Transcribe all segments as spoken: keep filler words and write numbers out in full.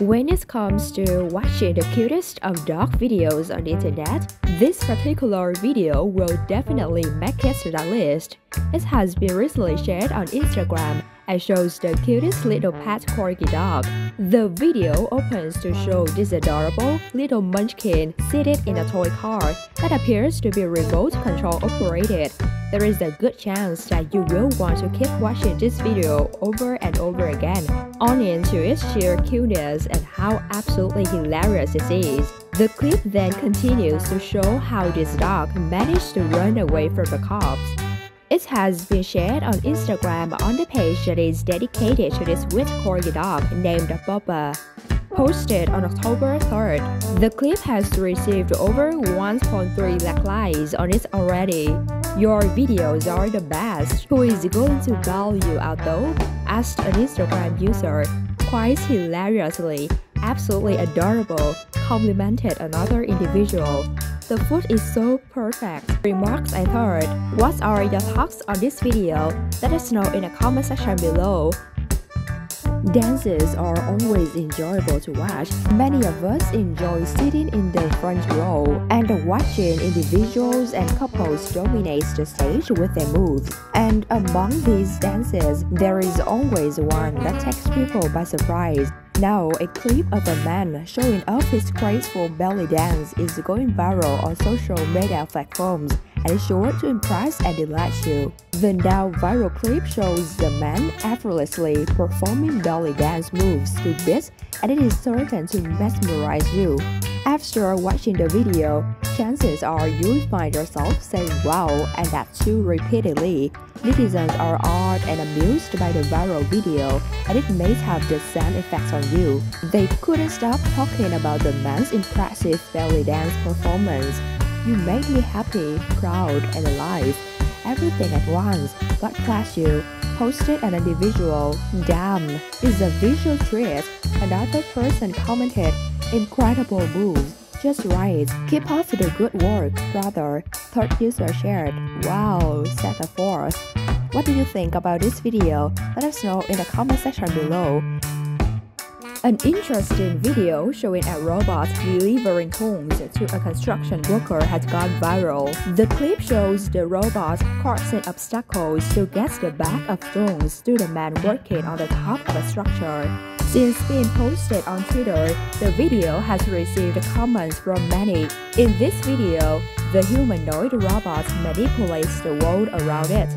When it comes to watching the cutest of dog videos on the internet, this particular video will definitely make it to that list. It has been recently shared on Instagram and shows the cutest little pet Corgi dog. The video opens to show this adorable little munchkin seated in a toy car that appears to be remote control operated. There is a good chance that you will want to keep watching this video over and over again, owing to its sheer cuteness and how absolutely hilarious it is. The clip then continues to show how this dog managed to run away from the cops. It has been shared on Instagram on the page that is dedicated to this sweet Corgi dog named Bopper. Posted on October third, the clip has received over one point three lakh likes on it already. Your videos are the best. Who is going to bail you out though? Asked an Instagram user. Quite hilariously, absolutely adorable, complimented another individual. The food is so perfect, remarks a third. What are your thoughts on this video? Let us know in the comment section below. Dances are always enjoyable to watch. Many of us enjoy sitting in the front row and watching individuals and couples dominate the stage with their moves. And among these dances, there is always one that takes people by surprise. Now, a clip of a man showing off his graceful belly dance is going viral on social media platforms and is sure to impress and delight you. The now viral clip shows the man effortlessly performing belly dance moves to beats, and it is certain to mesmerize you. After watching the video, chances are you'll find yourself saying wow and that too repeatedly. Netizens are awed and amused by the viral video, and it may have the same effect on you. They couldn't stop talking about the man's impressive belly dance performance. You made me happy, proud, and alive. Everything at once, God bless you. Posted an individual. Damn, it's a visual treat. Another person commented, incredible moves. Just right. Keep up the good work, brother. Third user shared. Wow, said the fourth. What do you think about this video? Let us know in the comment section below. An interesting video showing a robot delivering cones to a construction worker has gone viral. The clip shows the robot crossing obstacles to get the bag of stones to the man working on the top of a structure. Since being posted on Twitter, the video has received comments from many. In this video, the humanoid robot manipulates the world around it.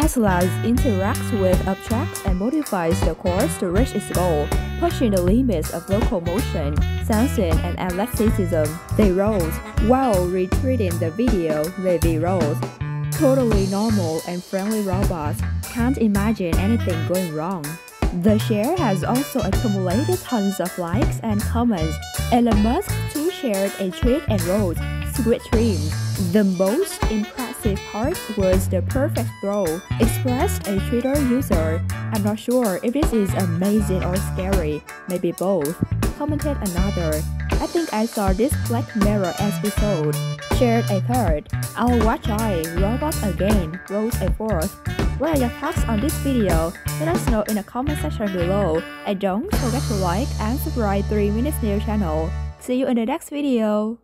Atlas interacts with objects and modifies the course to reach its goal, pushing the limits of locomotion, sensing, and athleticism. They rolled. While retreating the video, they rerolled. Totally normal and friendly robots. Can't imagine anything going wrong. The share has also accumulated tons of likes and comments. Elon Musk too shared a tweet and wrote, "Sweet dreams." The most impressive part was the perfect throw, expressed a Twitter user. I'm not sure if this is amazing or scary, maybe both, commented another. I think I saw this Black Mirror episode, shared a third. I'll watch I, robot again, wrote a fourth. What are your thoughts on this video? Let us know in the comment section below. And don't forget to like and subscribe three Min News Channel. See you in the next video.